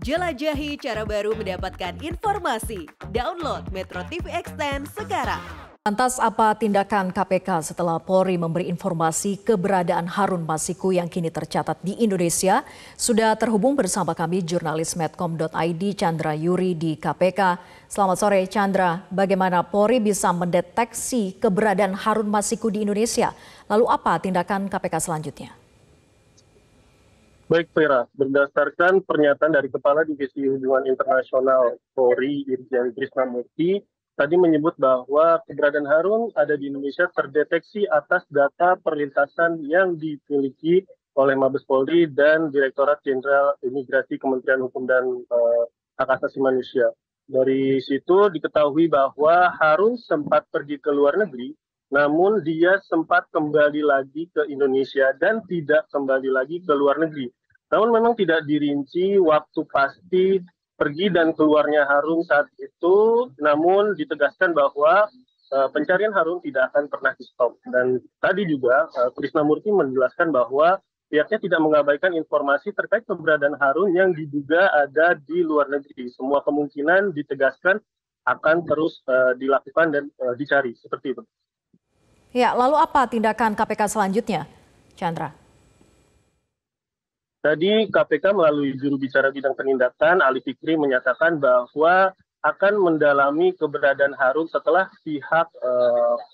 Jelajahi cara baru mendapatkan informasi. Download Metro TV Extend sekarang. Lantas apa tindakan KPK setelah Polri memberi informasi keberadaan Harun Masiku yang kini tercatat di Indonesia? Sudah terhubung bersama kami jurnalis medcom.id Chandra Yuri di KPK. Selamat sore Chandra, bagaimana Polri bisa mendeteksi keberadaan Harun Masiku di Indonesia? Lalu apa tindakan KPK selanjutnya? Baik Vera, berdasarkan pernyataan dari Kepala Divisi Hubungan Internasional Polri, Irjen Krisnamurti, tadi menyebut bahwa keberadaan Harun ada di Indonesia terdeteksi atas data perlintasan yang dimiliki oleh Mabes Polri dan Direktorat Jenderal Imigrasi Kementerian Hukum dan Hak Asasi Manusia. Dari situ diketahui bahwa Harun sempat pergi ke luar negeri, namun dia sempat kembali lagi ke Indonesia dan tidak kembali lagi ke luar negeri. Namun memang tidak dirinci waktu pasti pergi dan keluarnya Harun saat itu, namun ditegaskan bahwa pencarian Harun tidak akan pernah di-stop. Dan tadi juga Krisnamurti menjelaskan bahwa pihaknya tidak mengabaikan informasi terkait keberadaan Harun yang diduga ada di luar negeri. Semua kemungkinan ditegaskan akan terus dilakukan dan dicari, seperti itu. Ya, lalu apa tindakan KPK selanjutnya, Chandra? Tadi KPK melalui juru bicara bidang penindakan Ali Fikri menyatakan bahwa akan mendalami keberadaan Harun setelah pihak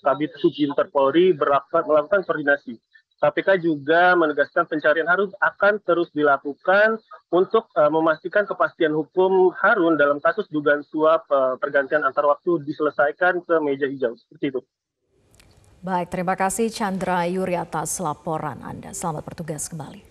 kabit Sujin Interpolri melakukan koordinasi. KPK juga menegaskan pencarian Harun akan terus dilakukan untuk memastikan kepastian hukum Harun dalam kasus dugaan suap pergantian antar waktu diselesaikan ke meja hijau, seperti itu. Baik, terima kasih Chandra Yuri atas laporan Anda. Selamat bertugas kembali.